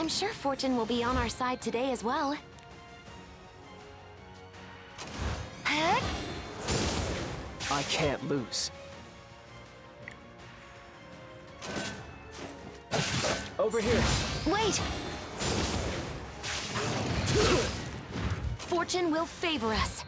I'm sure fortune will be on our side today as well. Huh? I can't lose. Over here. Wait! Fortune will favor us.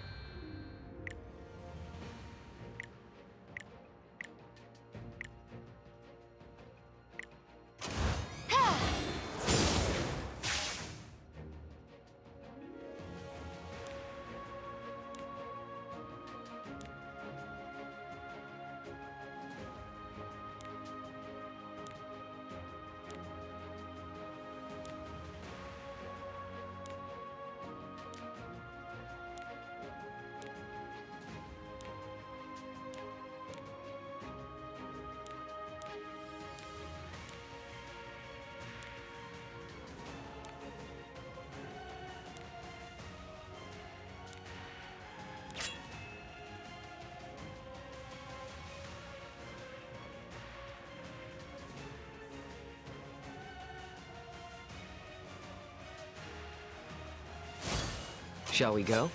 Shall we go?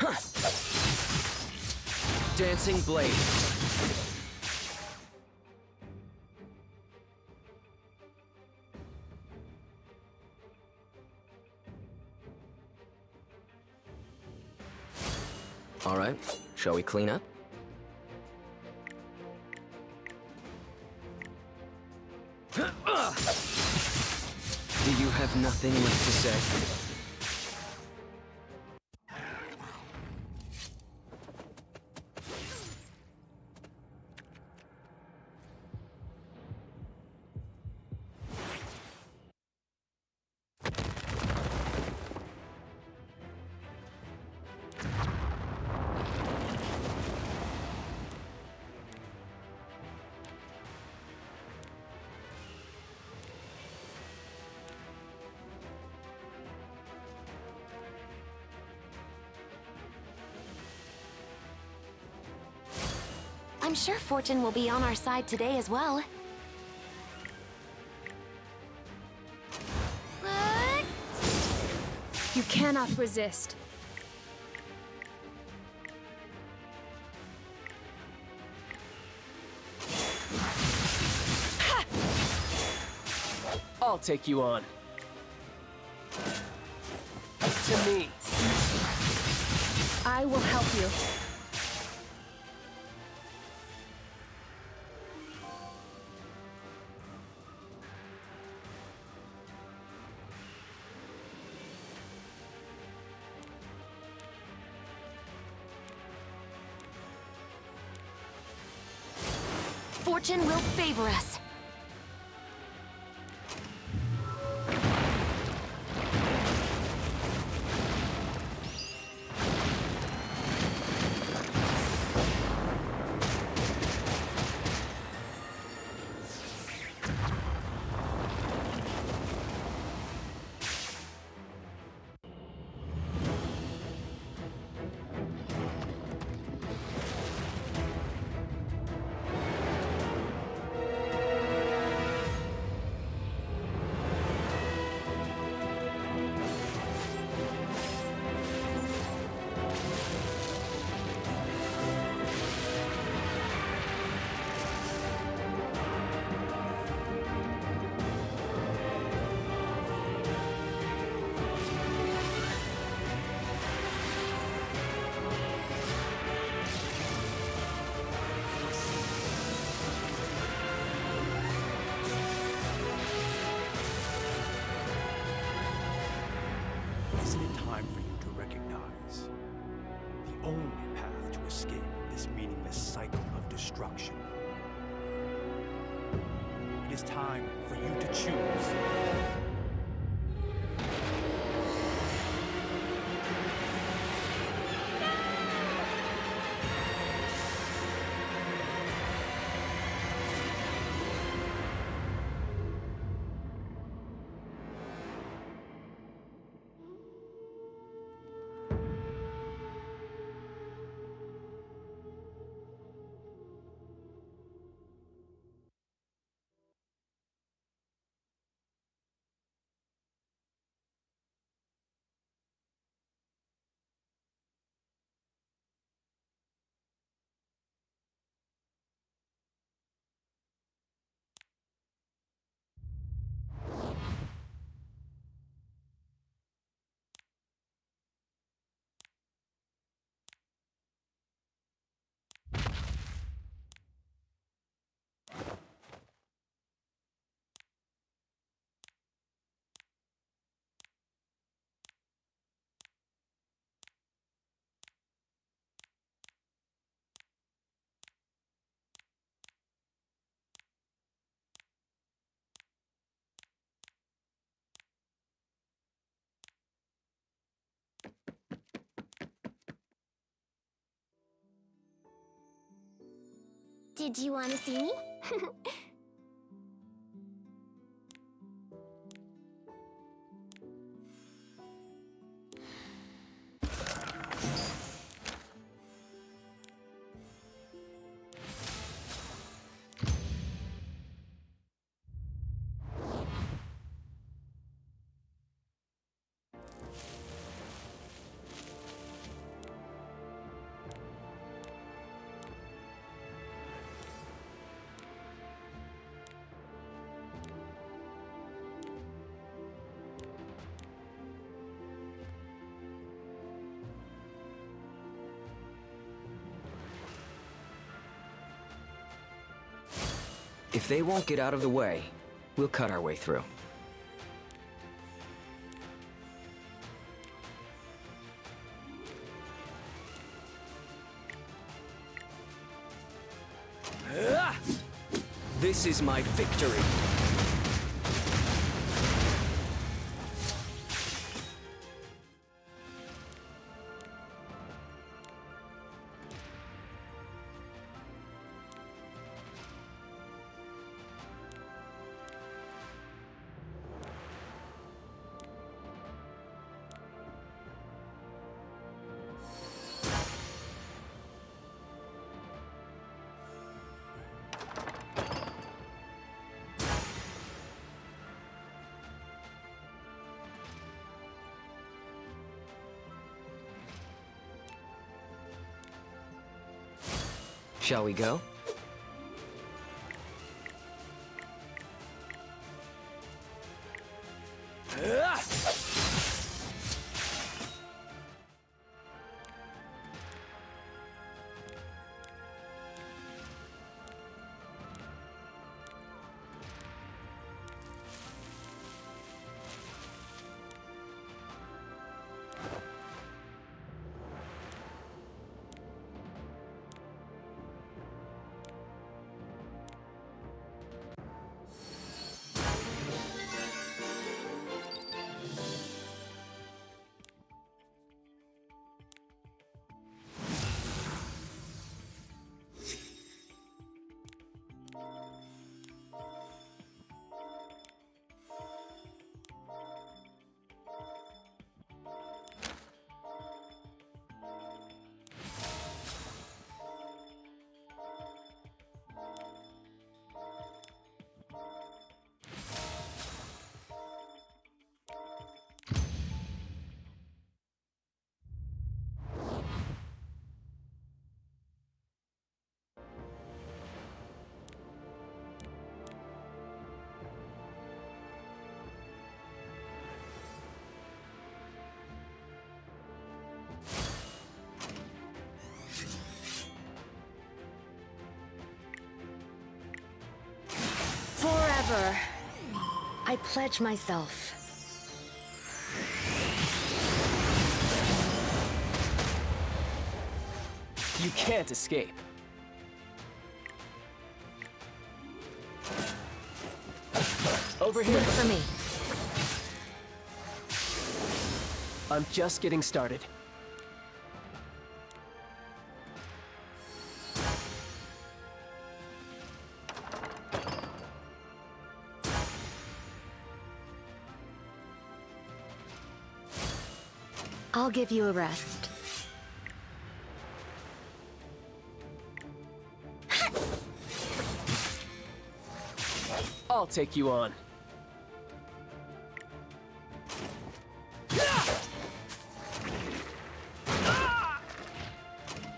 Huh. Dancing Blade. All right, shall we clean up? Nothing left to say. I'm sure fortune will be on our side today as well. You cannot resist. Ha! I'll take you on. To me. I will help you. Fortune will favor us. It is time for you to choose. Did you want to see me? If they won't get out of the way, we'll cut our way through. This is my victory! Shall we go? I pledge myself. You can't escape. Over here. Look for me. I'm just getting started. I'll give you a rest. I'll take you on.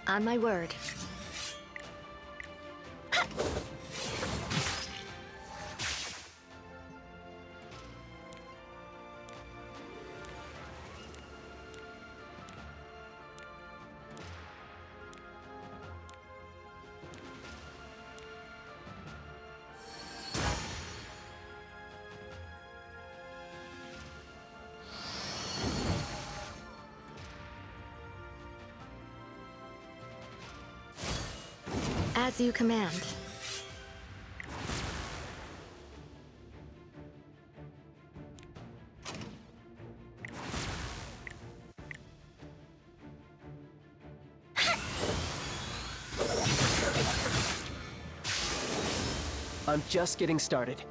On my word. As you command. I'm just getting started.